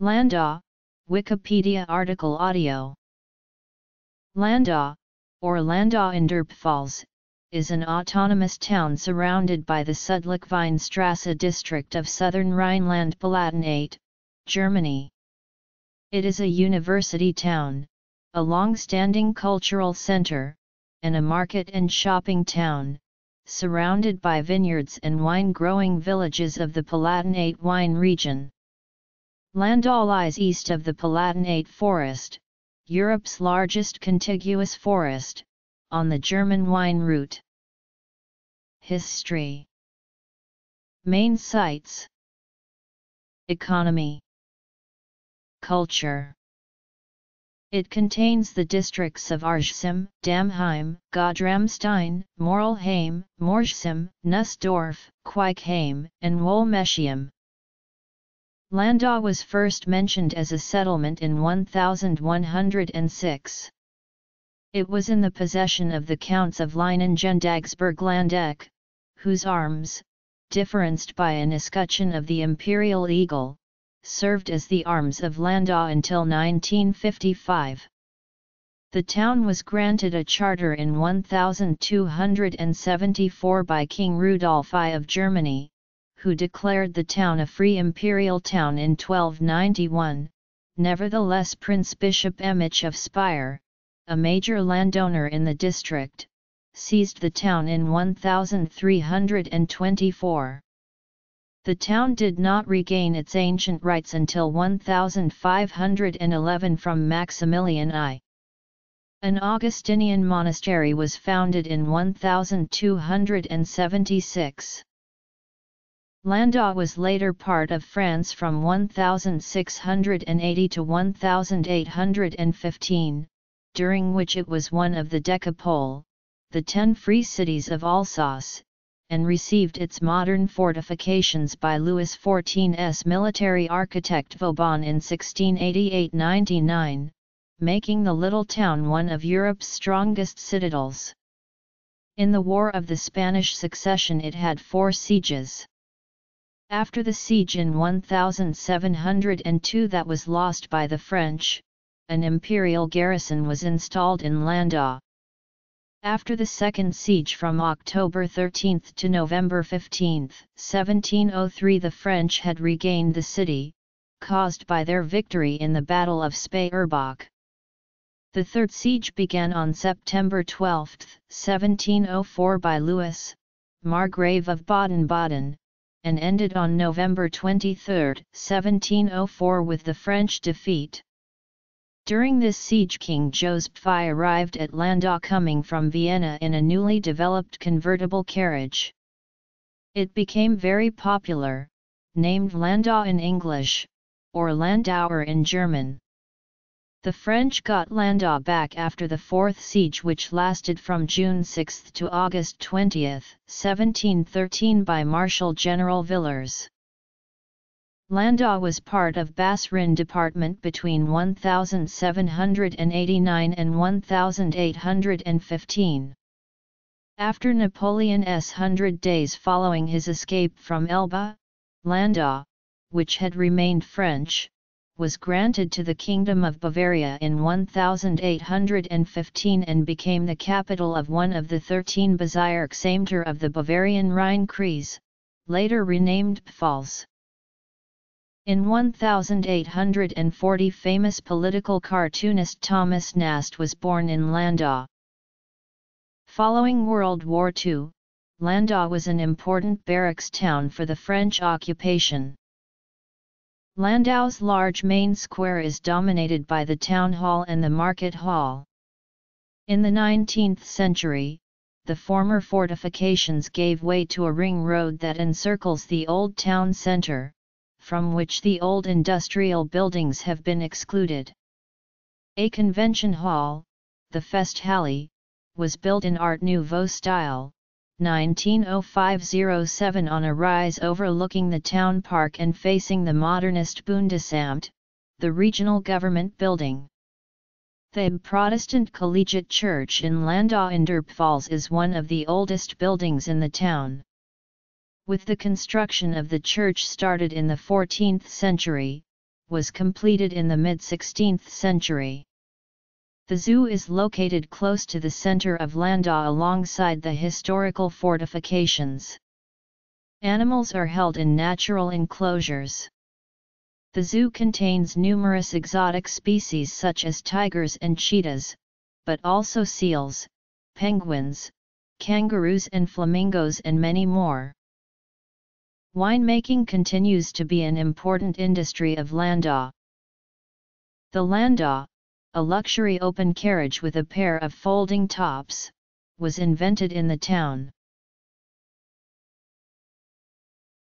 Landau, Wikipedia article audio. Landau, or Landau in der Pfalz, is an autonomous town surrounded by the Sudlichweinstrasse district of southern Rhineland Palatinate, Germany. It is a university town, a long-standing cultural center, and a market and shopping town, surrounded by vineyards and wine-growing villages of the Palatinate wine region. Landau lies east of the Palatinate Forest, Europe's largest contiguous forest, on the German wine route. History. Main sites. Economy. Culture. It contains the districts of Arsheim, Damheim, Godramstein, Mörlheim, Morsheim, Nussdorf, Quaiheim, and Wolmesheim. Landau was first mentioned as a settlement in 1106. It was in the possession of the Counts of Leinen-Gendagsburg-Landeck, whose arms, differenced by an escutcheon of the imperial eagle, served as the arms of Landau until 1955. The town was granted a charter in 1274 by King Rudolf I of Germany, who declared the town a free imperial town in 1291. Nevertheless, Prince Bishop Emich of Spire, a major landowner in the district, seized the town in 1324. The town did not regain its ancient rights until 1511 from Maximilian I. An Augustinian monastery was founded in 1276. Landau was later part of France from 1680 to 1815, during which it was one of the Decapole, the 10 free cities of Alsace, and received its modern fortifications by Louis XIV's military architect Vauban in 1688–99, making the little town one of Europe's strongest citadels. In the War of the Spanish Succession it had 4 sieges. After the siege in 1702 that was lost by the French, an imperial garrison was installed in Landau. After the second siege from October 13 to November 15, 1703 the French had regained the city, caused by their victory in the Battle of Speyerbach. The third siege began on September 12, 1704 by Louis, Margrave of Baden-Baden, and ended on November 23, 1704 with the French defeat. During this siege King Joseph I arrived at Landau coming from Vienna in a newly developed convertible carriage. It became very popular, named Landau in English, or Landauer in German. The French got Landau back after the fourth siege which lasted from June 6 to August 20, 1713 by Marshal General Villars. Landau was part of Bas-Rhin department between 1789 and 1815. After Napoleon's 100 days following his escape from Elba, Landau, which had remained French, was granted to the Kingdom of Bavaria in 1815 and became the capital of one of the 13 Bezirksämter of the Bavarian Rhine-Kreis, later renamed Pfalz. In 1840 famous political cartoonist Thomas Nast was born in Landau. Following World War II, Landau was an important barracks town for the French occupation. Landau's large main square is dominated by the town hall and the market hall. In the 19th century, the former fortifications gave way to a ring road that encircles the old town centre, from which the old industrial buildings have been excluded. A convention hall, the Festhalle, was built in Art Nouveau style, 1905–07 on a rise overlooking the town park and facing the modernist Bundesamt, the regional government building. The Protestant Collegiate Church in Landau in der Pfalz is one of the oldest buildings in the town. With the construction of the church started in the 14th century, was completed in the mid-16th century. The zoo is located close to the center of Landau alongside the historical fortifications. Animals are held in natural enclosures. The zoo contains numerous exotic species such as tigers and cheetahs, but also seals, penguins, kangaroos and flamingos and many more. Winemaking continues to be an important industry of Landau. The Landau, a luxury open carriage with a pair of folding tops, was invented in the town.